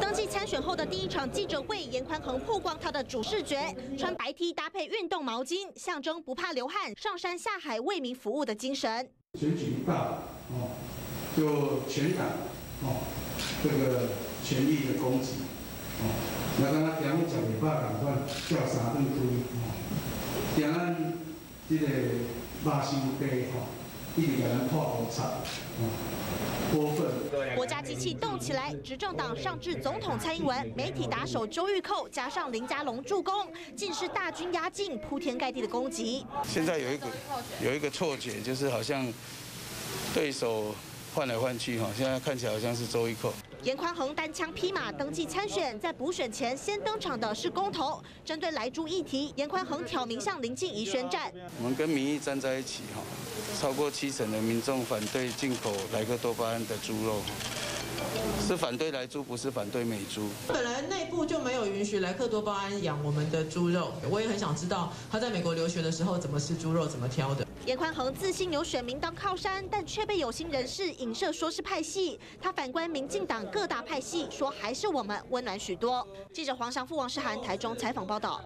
登记参选后的第一场记者会，严宽恒曝光他的主视觉：穿白 T 搭配运动毛巾，象征不怕流汗、上山下海为民服务的精神。选举一到，就全党这个权力的攻击，那咱两面讲也罢，赶快叫啥更注意两岸这个拉新地一直给咱破红场，过分。国家机器动起来，执政党上至总统蔡英文，媒体打手周玉蔻，加上林佳龙助攻，竟是大军压境，铺天盖地的攻击。现在有一个错觉，就是好像对手换来换去，现在看起来好像是周玉蔻。 严宽恒单枪匹马登记参选，在补选前先登场的是公投，针对莱猪议题，严宽恒挑明向林静怡宣战。我们跟民意站在一起，超过70%的民众反对进口莱克多巴胺的猪肉，是反对莱猪，不是反对美猪。本来内部就没有允许莱克多巴胺养我们的猪肉，我也很想知道他在美国留学的时候怎么吃猪肉，怎么挑的。 严宽恒自信有选民当靠山，但却被有心人士影射说是派系。他反观民进党各大派系，说还是我们温暖许多。记者黄祥富、王世涵台中采访报道。